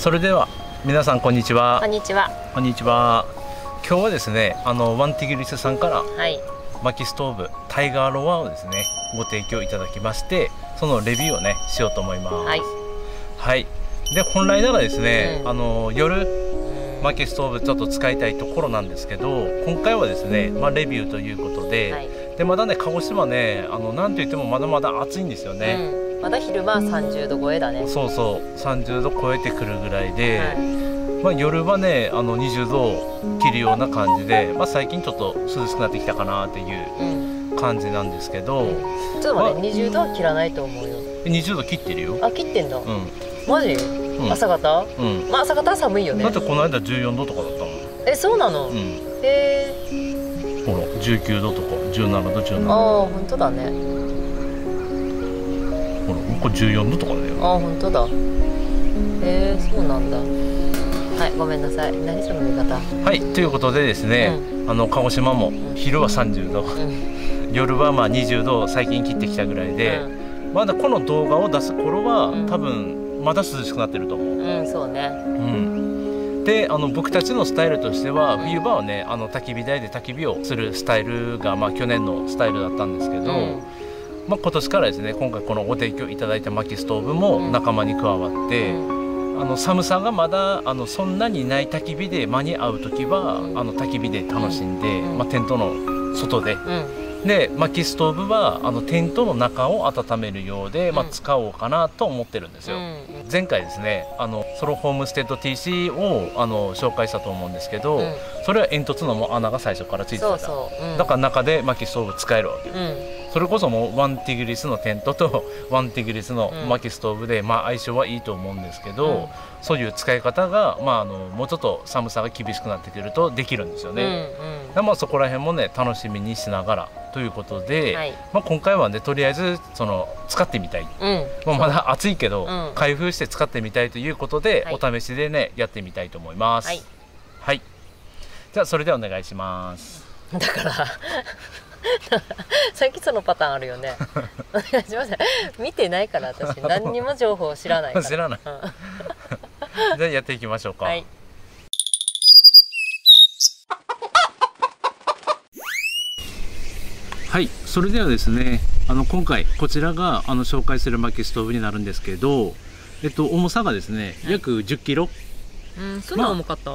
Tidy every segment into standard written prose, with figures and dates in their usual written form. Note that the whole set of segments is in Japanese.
それでは皆さんこんにちは。こんにちは。こんにちは。今日はですね、ワンティギリスさんから、はい、薪ストーブタイガーロワーをですねご提供いただきまして、そのレビューをねしようと思います。はい、はい、で本来ならですね、夜薪ストーブちょっと使いたいところなんですけど、今回はですね、レビューということで、はい、でまだね鹿児島ね、なんといってもまだまだ暑いんですよね。まだ昼間30度超えだね。そうそう、30度超えてくるぐらいで、夜はね20度を切るような感じで、最近ちょっと涼しくなってきたかなっていう感じなんですけど、ちょっと待って、20度は切らないと思うよ。20度切ってるよ。あ、切ってんだ。マジ？朝方？まあ朝方は寒いよね。だってこの間14度とかだったもん。え、そうなの？へえ。ほら19度とか17度17度。ああ、本当だね。これ14度とかだよ。あ、本当だ。へえ、そうなんだ。はい、ごめんなさい。何その見方。はい、ということでですね、鹿児島も昼は30度、夜は20度最近切ってきたぐらいで、まだこの動画を出す頃は多分まだ涼しくなってると思う。うん、そうね。で、僕たちのスタイルとしては冬場はね、焚き火台で焚き火をするスタイルが去年のスタイルだったんですけど。今年からですね、今回このご提供いただいた薪ストーブも仲間に加わって、寒さがまだそんなにない焚き火で間に合う時は、焚き火で楽しんで、テントの外で、で薪ストーブはテントの中を温めるようで、使おうかなと思ってるんですよ。前回ですね、ソロホームステッド TC を紹介したと思うんですけど、それは煙突のも穴が最初からついてた。だから中で薪ストーブ使えるわけよ。それこそもうワンティグリスのテントとワンティグリスの薪ストーブで、相性はいいと思うんですけど、そういう使い方が、もうちょっと寒さが厳しくなってくるとできるんですよね。そこら辺もね楽しみにしながらということで、今回はねとりあえず使ってみたい、まだ暑いけど、開封して使ってみたいということで、お試しでねやってみたいと思います。はい、はい、じゃあそれではお願いします。だからさっきそのパターンあるよね。お願いします。見てないから私、何にも情報を知らないから。知らない。じゃあやっていきましょうか。はい。はい、それではですね、今回こちらが紹介する薪ストーブになるんですけど、重さがですね約10キロ。そんな重かった？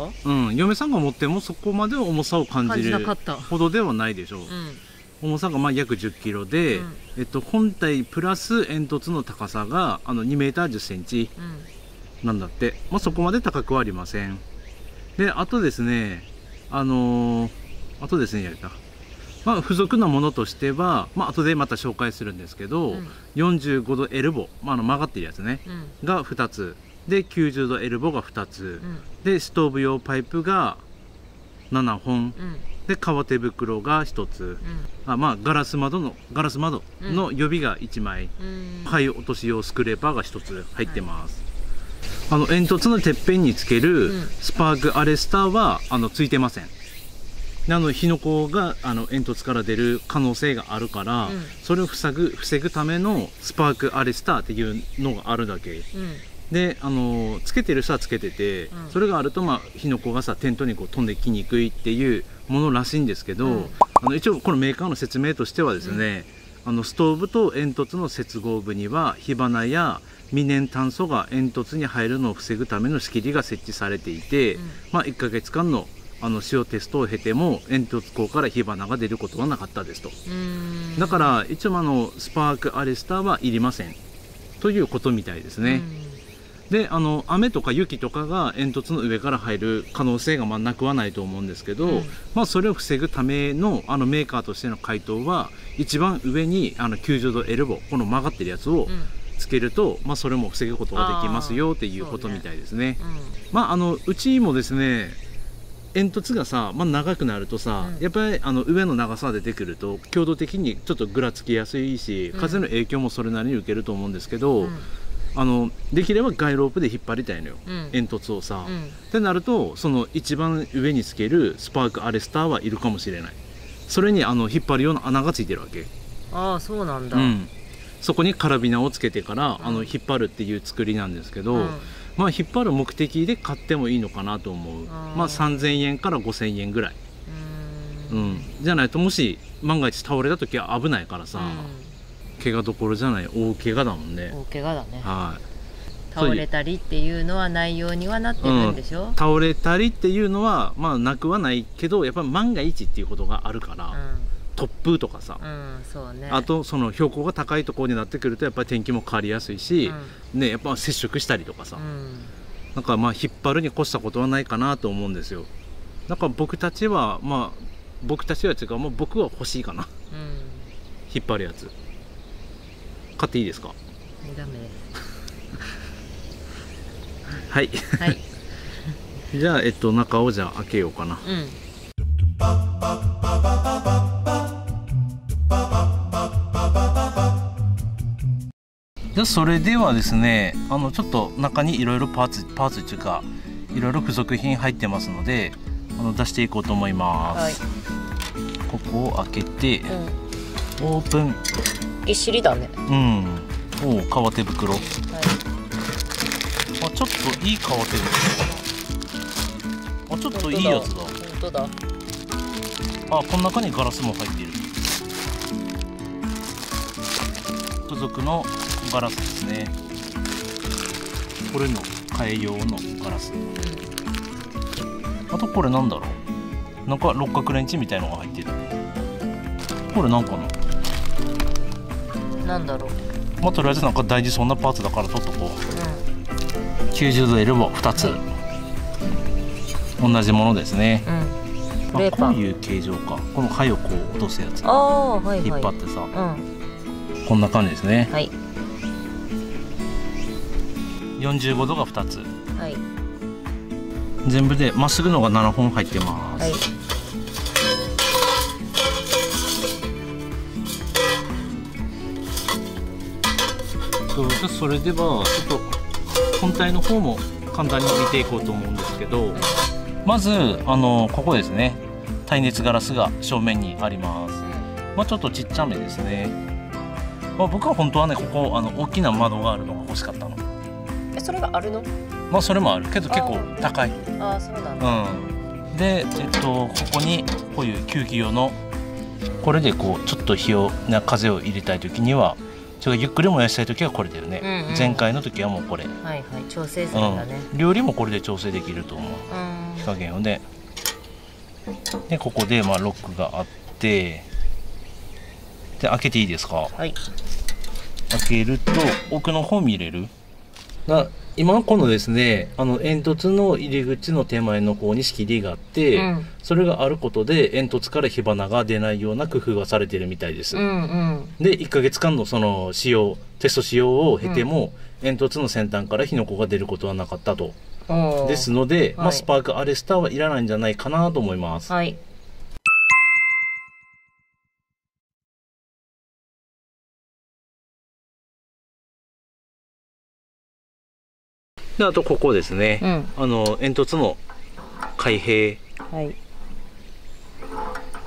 嫁さんが持ってもそこまで重さを感じるほどではないでしょう。重さが約10キロで、本体プラス煙突の高さが2メーター10センチなんだって、そこまで高くはありません。で、あとですね、付属のものとしては、後でまた紹介するんですけど、45度エルボ、曲がってるやつね、が2つ。で、90度エルボが2つ。で、ストーブ用パイプが7本。で、革手袋が1つ、ガラス窓の予備が1枚、灰落とし用スクレーパーが1つ入ってます。煙突のてっぺんにつけるスパークアレスターはついてません。火の粉が煙突から出る可能性があるから、それを防ぐためのスパークアレスターっていうのがあるだけ。でつけてる人はつけてて、それがあると火の粉がテントに飛んできにくいっていうものらしいんですけど、一応このメーカーの説明としてはですね、ストーブと煙突の接合部には火花や未燃炭素が煙突に入るのを防ぐための仕切りが設置されていて、1ヶ月間の使用テストを経ても煙突口から火花が出ることはなかったですと。だから一応スパークアレスターはいりませんということみたいですね。で雨とか雪とかが煙突の上から入る可能性がなくはないと思うんですけど、それを防ぐためのメーカーとしての回答は、一番上に90度エルボ、この曲がってるやつをつけると、それも防ぐことができますよっていうことみたいですね。うちもですね、煙突が長くなるとやっぱり上の長さで出てくると強度的にちょっとぐらつきやすいし、風の影響もそれなりに受けると思うんですけど、できれば街ロープで引っ張りたいのよ、煙突をってなると、一番上につけるスパークアレスターはいるかもしれない。それに引っ張るような穴がついてるわけ。ああ、そうなんだ。そこにカラビナをつけてから引っ張るっていう作りなんですけど、まあ引っ張る目的で買ってもいいのかなと思う。まあ 3,000 円から 5,000 円ぐらい、うん、じゃないともし万が一倒れた時は危ないからさ、うん、怪我どころじゃない大怪我だもんね。大怪我だね、はい。倒れたりっていうのはないようにはなってるんでしょ、うん、倒れたりっていうのはまあなくはないけど、やっぱり万が一っていうことがあるから、うん、突風とかさ、うん、そうね、あとその標高が高いところになってくるとやっぱり天気も変わりやすいし、うん、ね、やっぱ接触したりとかさ、うん、なんかまあ引っ張るに越したことはないかなと思うんですよ。だから僕たちはまあ僕は欲しいかな、うん、引っ張るやつ買っていいですか？ダメですはい、はい、じゃあ中をじゃあ開けようかな、うん、じゃあそれではですね、ちょっと中にいろいろパーツっていうかいろいろ付属品入ってますので出していこうと思います、はい、ここを開けて、うん、オープン。ぎっしりだね。うん。おお、革手袋、はい、ちょっといい革手袋かな。あ、ちょっといいやつだ。本当だ。あ、この中にガラスも入っている。付属のガラスですね。これの替え用のガラス。あとこれなんだろう、なんか六角レンチみたいのが入ってる。これなんかな、なんだろう。まあとりあえずなんか大事そうなパーツだから取っとこう、うん。90度エルボ2つ、うん、同じものですね、うん。あ、こういう形状か。この貝をこう落とすやつ、はいはい、引っ張ってさ、うん、こんな感じですね、はい。45度が2つ、はい、全部でまっすぐのが7本入ってます、はい。それではちょっと本体の方も簡単に見ていこうと思うんですけど、まずここですね、耐熱ガラスが正面にあります。まあ、ちょっとちっちゃめですね。まあ、僕は本当はね、ここ大きな窓があるのが欲しかったの。それがあるの？まあそれもあるけど結構高い。ああ、そうなんだ。うん。でここにこういう吸気用のこれでこうちょっと風を入れたい時には。それゆっくり燃やしたい時はこれだよね。うん、うん、前回の時はもうこれ。はいはい、調整するんだね、うん。料理もこれで調整できると思う。火加減をね。でここでまあロックがあって、で開けていいですか。はい。開けると奥の方見れる。今このですね、煙突の入り口の手前の方に仕切りがあって、うん、それがあることで煙突から火花が出ないような工夫がされているみたいです。うんうん、で1ヶ月間のそのテスト使用を経ても、うん、煙突の先端から火の粉が出ることはなかったと。ですので、はい、まあ、スパークアレスターはいらないんじゃないかなと思います。はい。であとここですね、うん、煙突の開閉、はい、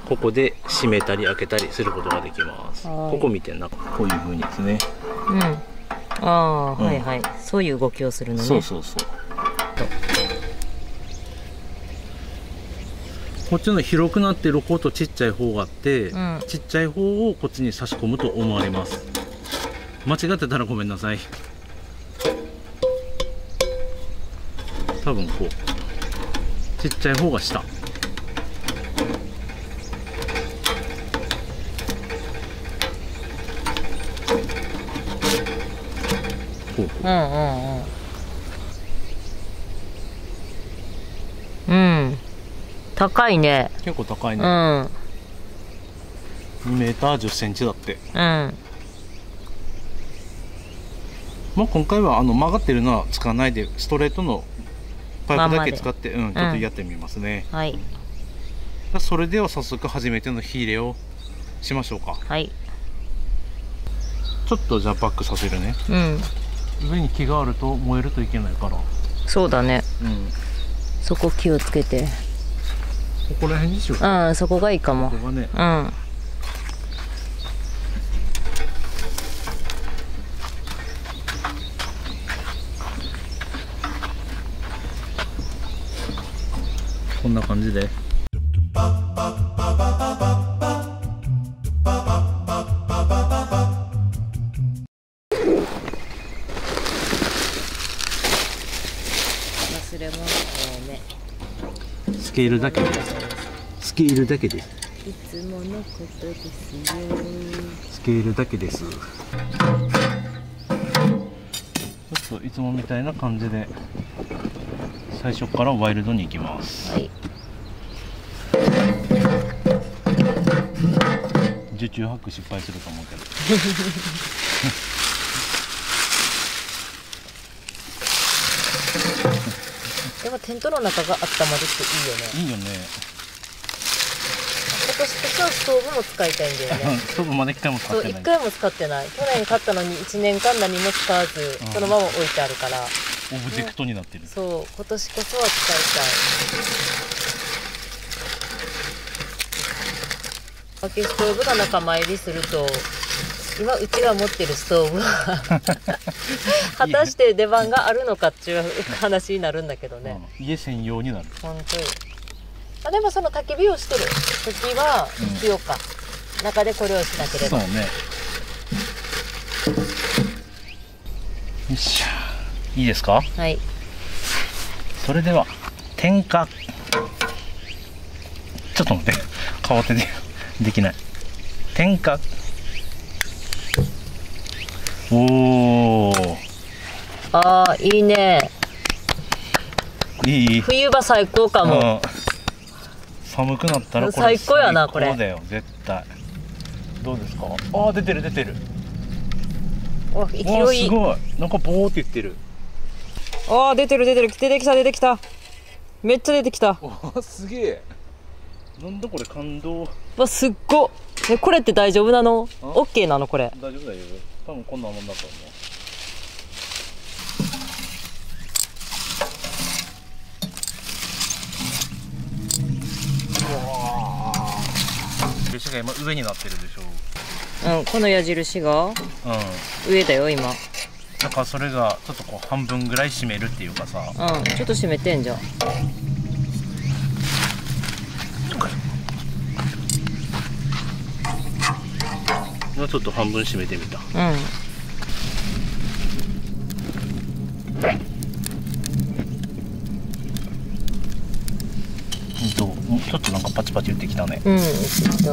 ここで閉めたり開けたりすることができます。ここ見てなんかこういう風にですね、うん、ああ、うん、はいはい、そういう動きをするのね。そうそうそう。こっちの広くなってる方とちっちゃい方があって、うん、ちっちゃい方をこっちに差し込むと思われます。間違ってたらごめんなさい。多分こうちっちゃい方が下こう、うん、高いね。結構高いね、うん、2m10cm だって、うん。まあ今回は曲がってるのは使わないでストレートのパイプだけ使って、うん、ちょっとやってみますね、うん、はい。それでは早速初めての火入れをしましょうか。はい。ちょっとじゃあバックさせるね、うん、上に木があると燃えるといけないから。そうだね、うん、そこ気をつけて。ここら辺にしようか。うん、そこがいいかも。ここがね、うん、こんな感じで。忘れ物をね。スケールだけです。スケールだけです。いつものことですよ。スケールだけです。ちょっといつもみたいな感じで最初からワイルドに行きます。はい、受注ハック失敗すると思うけど。でもテントの中が温まるっていいよね。いいよね。私はストーブも使いたいんだよね。ストーブまだ一回も使ってない。そう、一回も使ってない。去年買ったのに1年間何も使わずそのまま置いてあるから。オブジェクトになってる。そう、今年こそは使いたい。薪ストーブが仲間入りすると、今うちが持ってるストーブは果たして出番があるのかっていう話になるんだけどね。家専用になる。本当に。あ、でもその焚き火をしてる時は必要か、うん、中でこれをしなければ。そうね。よっしゃ。いいですか。はい。それでは点火。ちょっと待って、顔手でできない。点火。おお。ああ、いいね。いい。冬場最高かも。寒くなったらこれ最高やなこれ。そうだよ絶対。どうですか。ああ、出てる出てる。お、勢い。お、すごい。なんかボーっていってる。あー、出てる出てる、出てきた出てきた、めっちゃ出てきた。お、すげえ。なんだこれ、感動。わ、すっご。え、これって大丈夫なの？オッケーなのこれ？大丈夫大丈夫。多分こんなもんだと思う。印が今上になってるでしょ。うん、この矢印が、うん、上だよ今。なんかそれがちょっとこう半分ぐらい締めるっていうかさ、うん、ちょっと締めてんじゃん。今ちょっと半分締めてみた。うん。ちょっとなんかパチパチ打ってきたね。うん、打ってきた。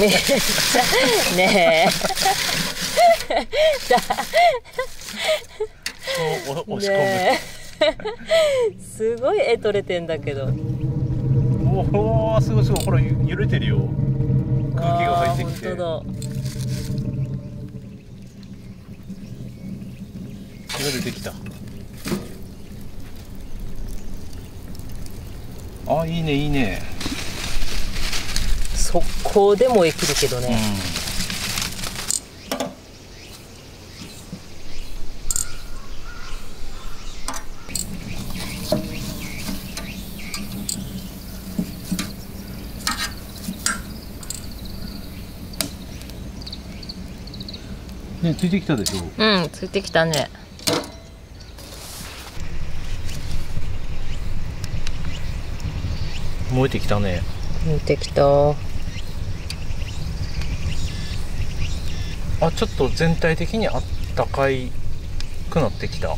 めっちゃねえ。押し込む。すごい絵撮れてんだけど。おお、すごいすごい、ほら揺れてるよ。空気が入ってきて。本当だ。揺れてきた。あ、いいねいいね。速攻でもできるけどね、うん、ね、ついてきたでしょ。うん、ついてきたね。燃えてきたね。燃えてきた。あ、ちょっと全体的にあったかいくなってきた。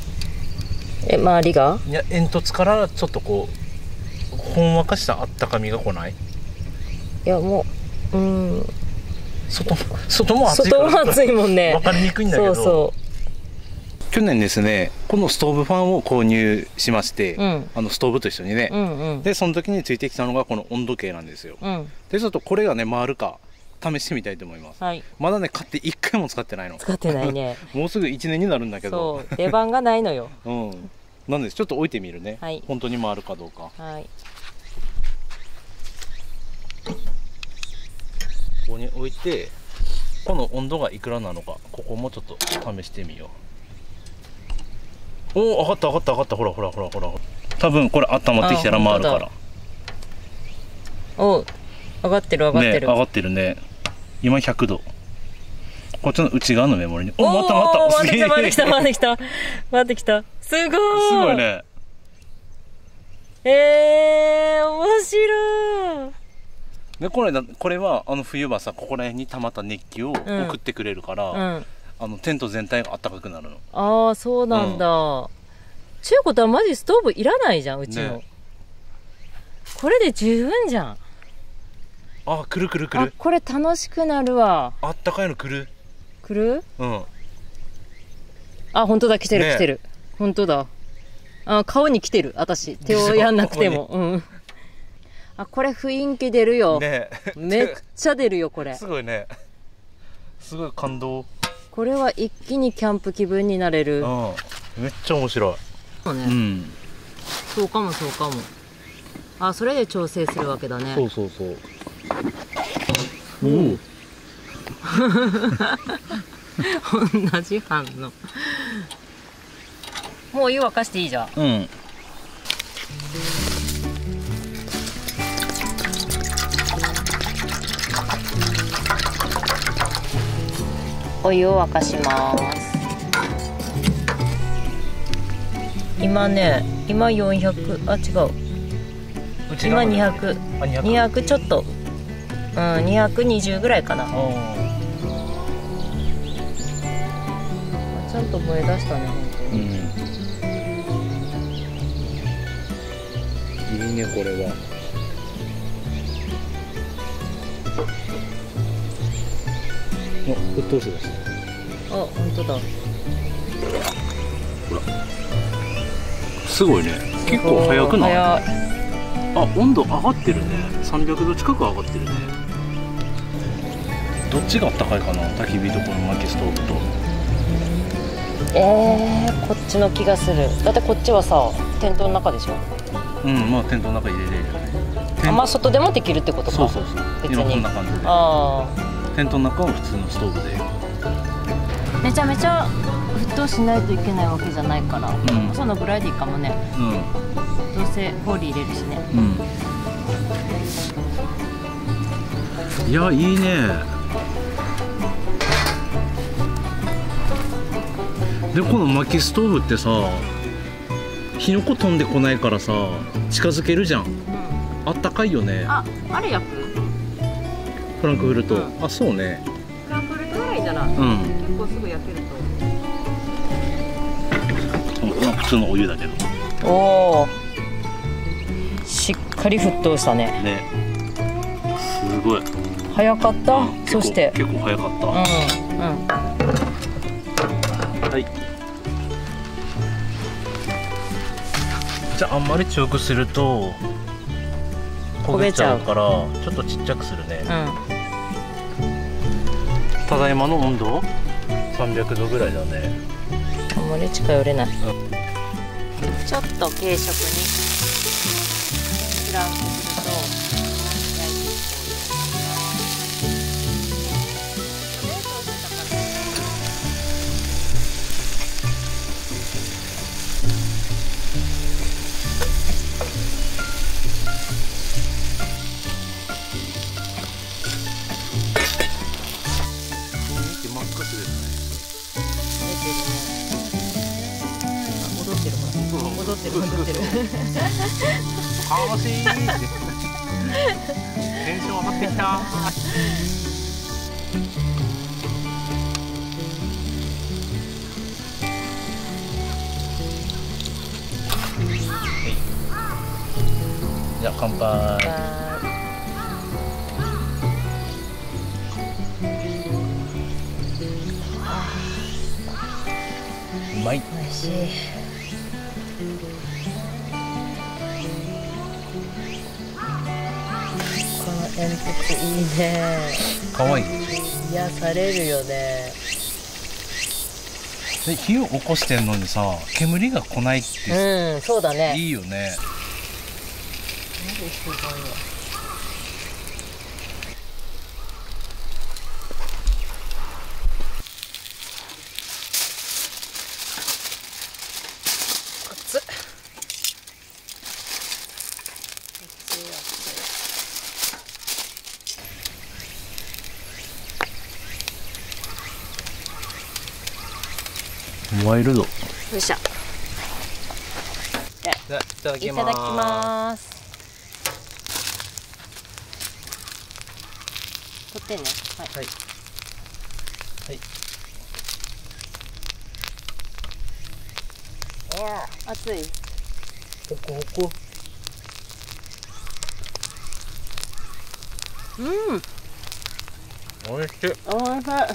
え、周りが？いや、煙突からちょっとこうほんわかしたあったかみが来ない？いや、もう、うん、外も暑いから。外も暑いもんね。わかりにくいんだけど。そうそう。去年ですね、このストーブファンを購入しまして、うん、ストーブと一緒にね、うんうん、でその時についてきたのがこの温度計なんですよ。うん、でちょっとこれがね回るか。試してみたいと思います。はい、まだね買って1回も使ってないの。使ってないね。もうすぐ1年になるんだけど。そう、出番がないのよ。うん。なんです。ちょっと置いてみるね。はい。本当に回るかどうか。はい。ここに置いて、この温度がいくらなのか、ここもちょっと試してみよう。おお、上がった上がった上がった。ほらほらほらほら。多分これ温まってきたら回るから。お、上がってる上がってる。ね、上がってるね。今100度。こっちの内側のメモリに。お、またまた。また来たまた来た。また来た。すごい。すごいね。面白い。でこれは冬はさ、ここら辺にたまった熱気を送ってくれるから、うん、テント全体があったかくなるの。ああ、そうなんだ。ちゅうことはマジストーブいらないじゃん、うちの、ね、これで十分じゃん。あ、くるくるくる。あ、これ楽しくなるわ。あったかいのくるくる。うん。あ、本当だ、来てる、ね、来てる。本当だ。あ、顔に来てる。私手をやんなくても。うん。あ、これ雰囲気出るよ、ね、めっちゃ出るよこれ。すごいね、すごい感動。これは一気にキャンプ気分になれる。ああ、めっちゃ面白い。そうね、うん、そうかもそうかも。あ、それで調整するわけだね。そうそうそう。おお同じ反応。もう湯沸かしていいじゃん。うん。お湯を沸かします。今ね、今400、あ、違う。今200、200ちょっと、うん、220ぐらいかな。ちゃんと燃え出したね、本当に。うん、いいね、これは。あ、沸騰しだした。あ、本当だ。ほら、すごいね、結構早くない？早い。あ、温度上がってるね。300度近く上がってるね。どっちがあったかいかな、焚き火とこの薪ストーブと。こっちの気がする。だってこっちはさ、テントの中でしょ。うん、まあテントの中入れれるよね。あんま外でもできるってことか。そうそうそう。別に今こんな感じで。ああ。テントの中は普通のストーブで、めちゃめちゃ沸騰しないといけないわけじゃないから、うん、そのぐらいでいいかもね、うん、どうせ氷入れるしね、うん、いや、いいね。で、この薪ストーブってさ、火の粉飛んでこないからさ、近づけるじゃん、うん、あったかいよね。あ、あれやっぱフランクフルト、うん、あ、そうね。フランクフルトぐらいじゃない。うん、結構すぐ焼けると。まあ、普通のお湯だけど。おお。しっかり沸騰したね。ね。すごい。早かった。うん、そして。結構早かった。うん。うん。はい。じゃあ、あんまり強くすると。焦げちゃうから、ちょっとちっちゃくするね。うん、ただいまの温度300度ぐらいだね。あんまり近寄れない。うん、ちょっと軽食にフランクすると焼いていく。楽しい。テンション上がってきた。じゃあ乾杯。うまい。おいしい。煙突いいね。可愛い。癒されるよね。で、火を起こしてんのにさ、煙が来ないって。うん、そうだね。いいよね。ワイルド。よっしゃ。いただきます。取ってね。はい。はい。はい、熱い。ほこほこ。うん。おいしい。おいしい。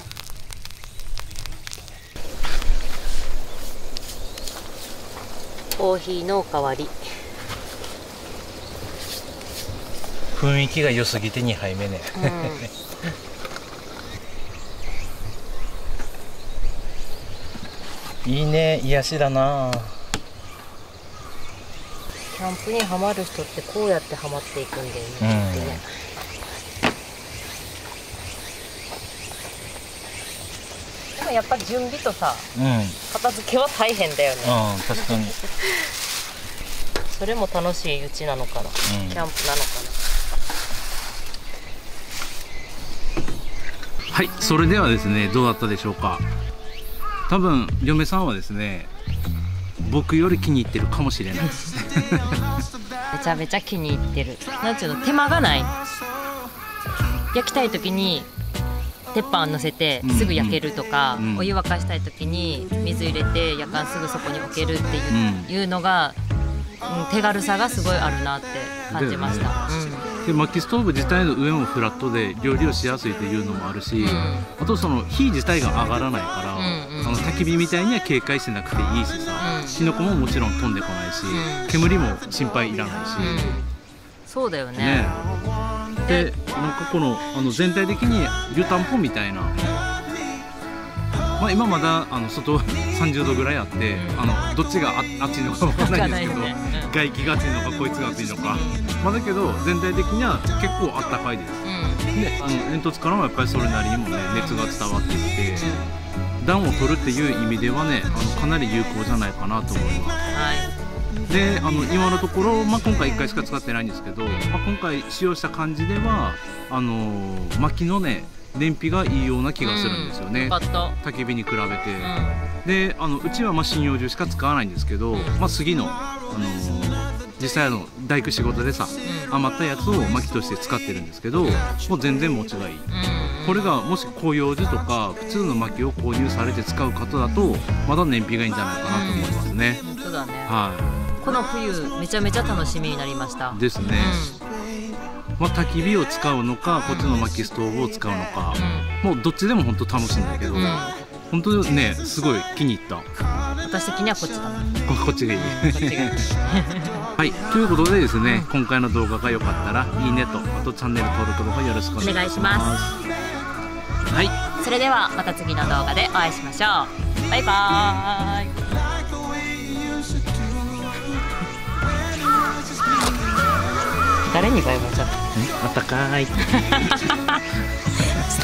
コーヒーの代わり。雰囲気が良すぎて2杯目ね。いいね、癒しだな。キャンプにハマる人ってこうやってハマっていくんだよね。でもやっぱり準備とさ、片付けは大変だよね。確かに。それも楽しいうちなのかな、キャンプなのかな。はい、それではですね、どうだったでしょうか。多分嫁さんはですね、僕より気に入ってるかもしれないですめちゃめちゃ気に入ってる。なんていうの、手間がない。焼きたい時に鉄板乗せてすぐ焼けるとか、お湯沸かしたい時に水入れてやかんすぐそこに置けるっていうのが、手軽さがすごいあるなって感じました。で、薪ストーブ自体の上もフラットで料理をしやすいっていうのもあるし、あとその火自体が上がらないから、焚き火みたいには警戒してなくていいしさ、火の粉ももちろん飛んでこないし、煙も心配いらないし、そうだよね。で、なんかこの全体的に湯たんぽみたいな、まあ、今まだ外30度ぐらいあって、どっちが暑いのか分からないんですけど、外気が暑いのかこいつが暑いのか、だけど全体的には結構あったかいです。で、煙突からもやっぱりそれなりにもね、熱が伝わってきて、暖を取るっていう意味ではね、かなり有効じゃないかなと思います。はい。で、今のところ、今回1回しか使ってないんですけど、今回使用した感じでは薪のね、燃費がいいような気がするんですよね、焚き火に比べて。で、うちは針葉樹しか使わないんですけど、杉の、実際大工仕事でさ、余ったやつを薪として使ってるんですけど、もう全然持ちがいい。これがもし広葉樹とか普通の薪を購入されて使う方だと、まだ燃費がいいんじゃないかなと思いますね。はい。この冬めちゃめちゃ楽しみになりましたですね。焚き火を使うのか、こっちの薪ストーブを使うのか、もうどっちでも本当楽しいんだけど、本当ね、すごい気に入った。私的にはこっちだな。こっちがいい。はい、ということでですね、今回の動画が良かったらいいねと、あとチャンネル登録の方よろしくお願いします。はい、それではまた次の動画でお会いしましょう。バイバーイ。誰にバイバイしちゃった。あったかーい。伝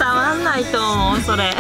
わんないと思う、それ。